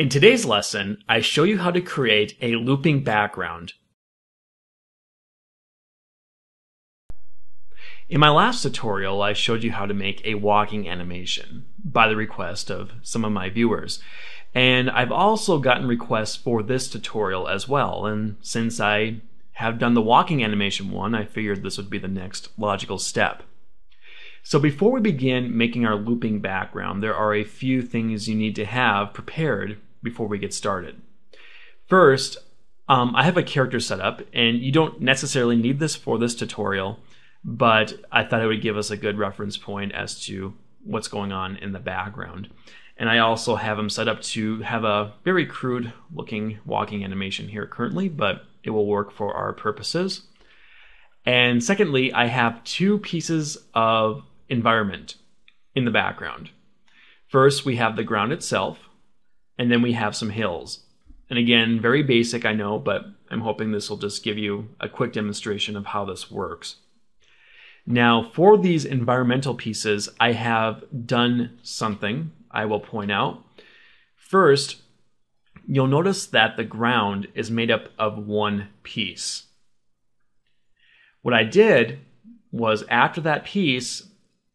In today's lesson, I show you how to create a looping background. In my last tutorial, I showed you how to make a walking animation by the request of some of my viewers. And I've also gotten requests for this tutorial as well. And since I have done the walking animation one, I figured this would be the next logical step. So before we begin making our looping background, there are a few things you need to have prepared before we get started. First, I have a character set up, and you don't necessarily need this for this tutorial, but I thought it would give us a good reference point as to what's going on in the background. And I also have him set up to have a very crude looking walking animation here currently, but it will work for our purposes. And secondly, I have two pieces of environment in the background. First, we have the ground itself, and then we have some hills. And again, very basic, I know, but I'm hoping this will just give you a quick demonstration of how this works. Now, for these environmental pieces, I have done something I will point out. First, you'll notice that the ground is made up of one piece. What I did was, after that piece,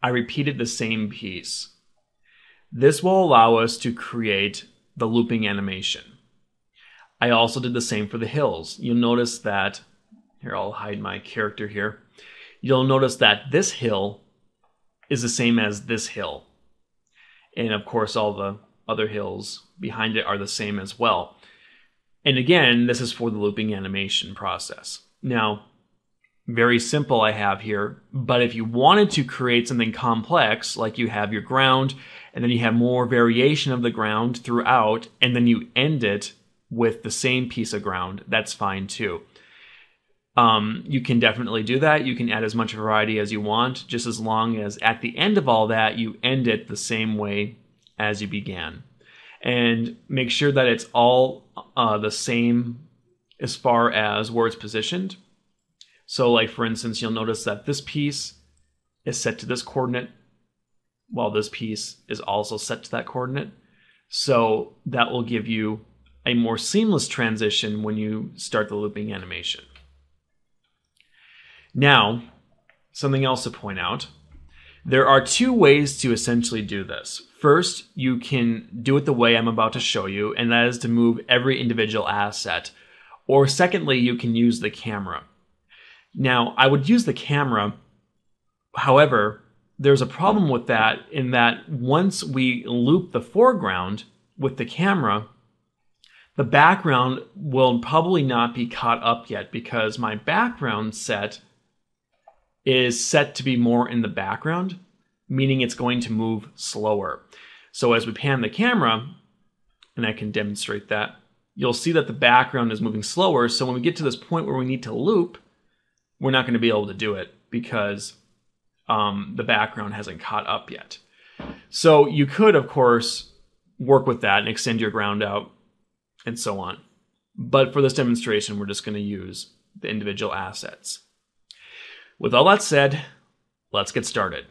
I repeated the same piece. This will allow us to create the looping animation. I also did the same for the hills. You'll notice that, here I'll hide my character here. You'll notice that this hill is the same as this hill. And of course, all the other hills behind it are the same as well. And again, this is for the looping animation process. Now, very simple I have here, but if you wanted to create something complex, like you have your ground, and then you have more variation of the ground throughout, and then you end it with the same piece of ground, that's fine too. You can definitely do that. You can add as much variety as you want, just as long as at the end of all that, you end it the same way as you began. And make sure that it's all the same as far as where it's positioned. So like, for instance, you'll notice that this piece is set to this coordinate, while this piece is also set to that coordinate. So that will give you a more seamless transition when you start the looping animation. Now, something else to point out. There are two ways to essentially do this. First, you can do it the way I'm about to show you, and that is to move every individual asset. Or secondly, you can use the camera. Now, I would use the camera. However, there's a problem with that, in that once we loop the foreground with the camera, the background will probably not be caught up yet, because my background set is set to be more in the background, meaning it's going to move slower. So as we pan the camera, and I can demonstrate that, you'll see that the background is moving slower. So when we get to this point where we need to loop, we're not going to be able to do it because the background hasn't caught up yet. So you could, of course, work with that and extend your ground out and so on. But for this demonstration, we're just going to use the individual assets. With all that said, let's get started.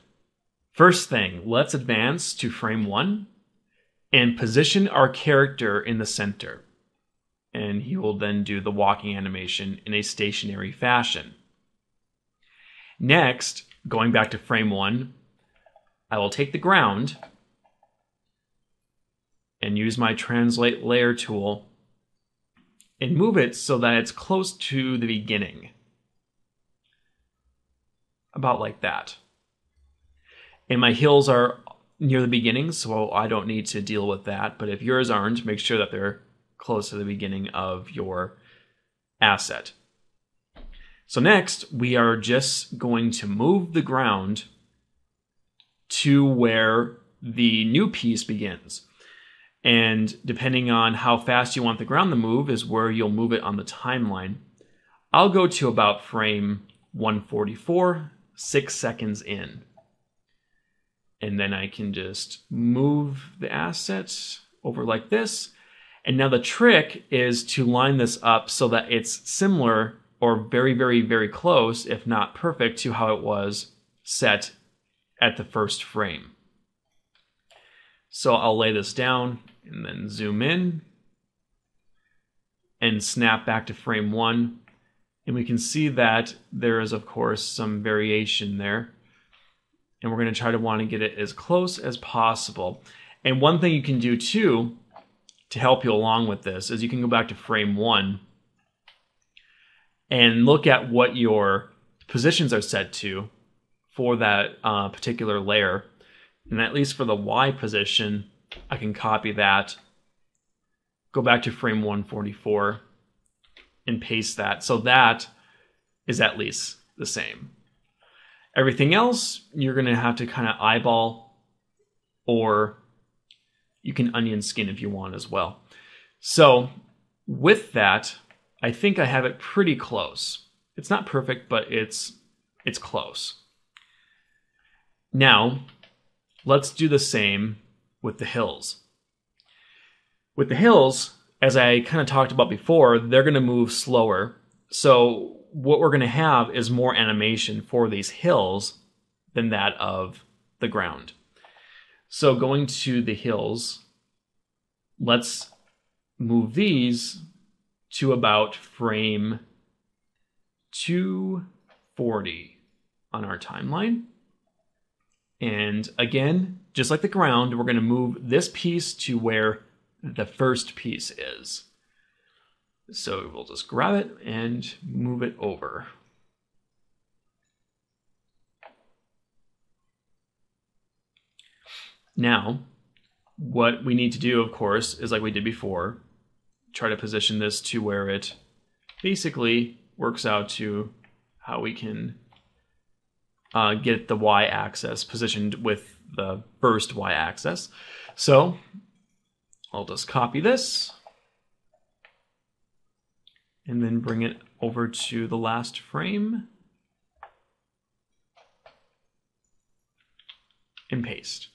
First thing, let's advance to frame 1 and position our character in the center. And he will then do the walking animation in a stationary fashion. Next, going back to frame 1, I will take the ground and use my translate layer tool and move it so that it's close to the beginning. About like that. And my hills are near the beginning, so I don't need to deal with that. But if yours aren't, make sure that they're close to the beginning of your asset. So next, we are just going to move the ground to where the new piece begins. And depending on how fast you want the ground to move is where you'll move it on the timeline. I'll go to about frame 144, 6 seconds in. And then I can just move the asset over like this. And now the trick is to line this up so that it's similar or very, very, very close, if not perfect, to how it was set at the first frame. So I'll lay this down and then zoom in and snap back to frame one. And we can see that there is, of course, some variation there. And we're going to try to want to get it as close as possible. And one thing you can do too to help you along with this is you can go back to frame one and look at what your positions are set to for that particular layer. And at least for the Y position, I can copy that, go back to frame 144, and paste that. So that is at least the same. Everything else, you're going to have to kind of eyeball, or you can onion skin if you want as well. So with that, I think I have it pretty close. It's not perfect, but it's close. Now, let's do the same with the hills. With the hills, as I kind of talked about before, they're going to move slower. So what we're going to have is more animation for these hills than that of the ground. So going to the hills, let's move these to about frame 240 on our timeline. And again, just like the ground, we're going to move this piece to where the first piece is. So we'll just grab it and move it over. Now, what we need to do, of course, is like we did before, try to position this to where it basically works out to how we can get the y-axis positioned with the first y-axis. So I'll just copy this and then bring it over to the last frame and paste.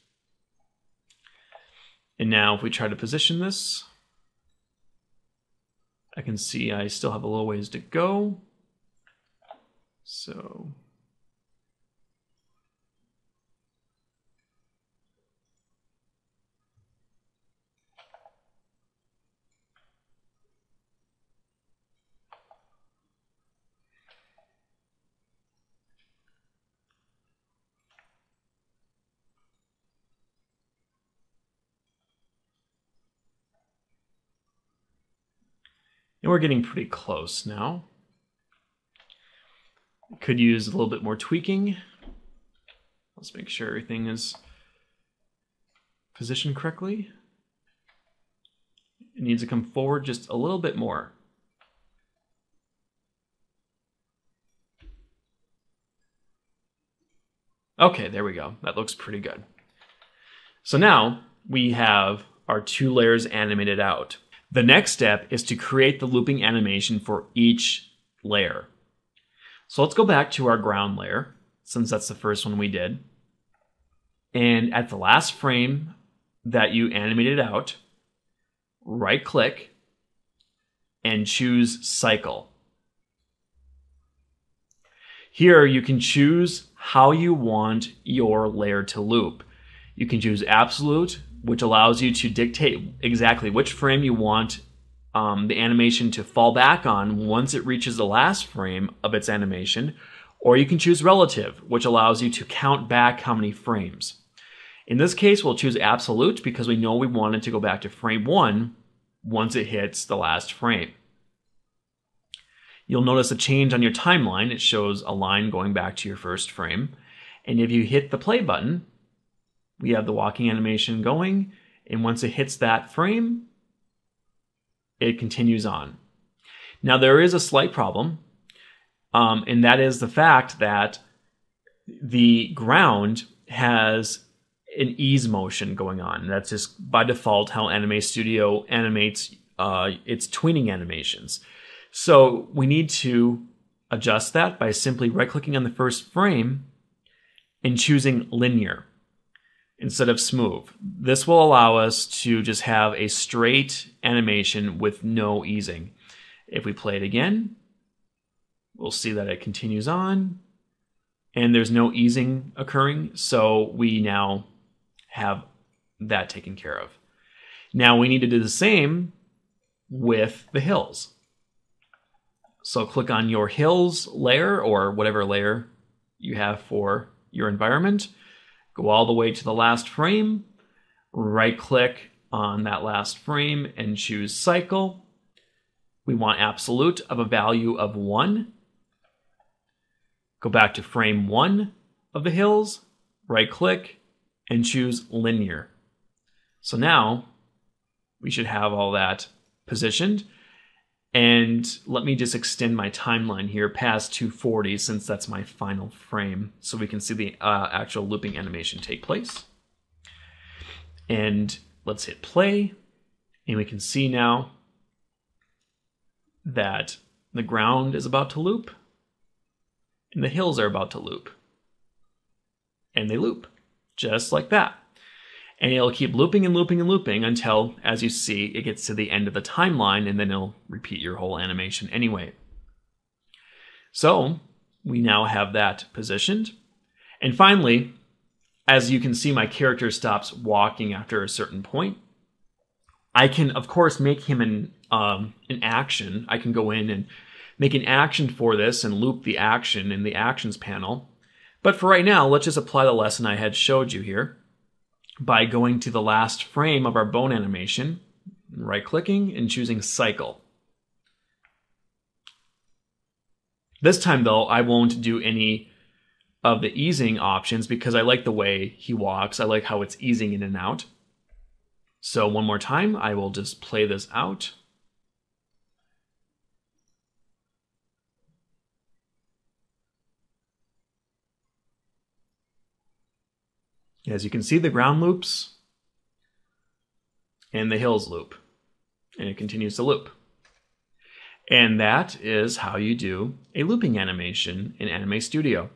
And now if we try to position this, I can see I still have a little ways to go. So and we're getting pretty close now. Could use a little bit more tweaking. Let's make sure everything is positioned correctly. It needs to come forward just a little bit more. Okay, there we go. That looks pretty good. So now we have our two layers animated out. The next step is to create the looping animation for each layer. So let's go back to our ground layer, since that's the first one we did. And at the last frame that you animated out, right click and choose Cycle. Here you can choose how you want your layer to loop. You can choose Absolute, which allows you to dictate exactly which frame you want the animation to fall back on once it reaches the last frame of its animation, or you can choose Relative, which allows you to count back how many frames. In this case, we'll choose Absolute because we know we want it to go back to frame one once it hits the last frame. You'll notice a change on your timeline. It shows a line going back to your first frame. And if you hit the play button, we have the walking animation going, and once it hits that frame, it continues on. Now there is a slight problem, and that is the fact that the ground has an ease motion going on. That's just by default how Anime Studio animates its tweening animations. So we need to adjust that by simply right-clicking on the first frame and choosing Linear instead of Smooth. This will allow us to just have a straight animation with no easing. If we play it again, we'll see that it continues on and there's no easing occurring, so we now have that taken care of. Now we need to do the same with the hills. So click on your hills layer or whatever layer you have for your environment. Go all the way to the last frame, right click on that last frame and choose cycle. We want absolute of a value of 1. Go back to frame 1 of the hills, right click and choose linear. So now we should have all that positioned. And let me just extend my timeline here past 240 since that's my final frame, so we can see the actual looping animation take place. And let's hit play, and we can see now that the ground is about to loop and the hills are about to loop. And they loop just like that. And it'll keep looping and looping and looping until, as you see, it gets to the end of the timeline, and then it'll repeat your whole animation anyway. So we now have that positioned. And finally, as you can see, my character stops walking after a certain point. I can, of course, make him an action. I can go in and make an action for this and loop the action in the actions panel. But for right now, let's just apply the lesson I had showed you here by going to the last frame of our bone animation, right-clicking and choosing cycle. This time though, I won't do any of the easing options because I like the way he walks. I like how it's easing in and out. So one more time, I will just play this out. As you can see, the ground loops and the hills loop, and it continues to loop. And that is how you do a looping animation in Anime Studio.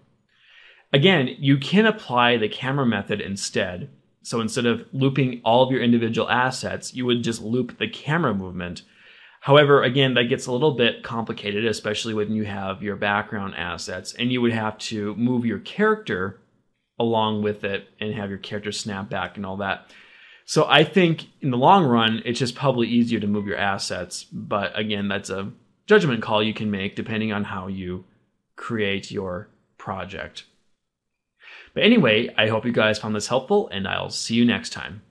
Again, you can apply the camera method instead. So instead of looping all of your individual assets, you would just loop the camera movement. However, again, that gets a little bit complicated, especially when you have your background assets, and you would have to move your character along with it and have your character snap back and all that. So I think in the long run, it's just probably easier to move your assets. But again, that's a judgment call you can make depending on how you create your project. But anyway, I hope you guys found this helpful, and I'll see you next time.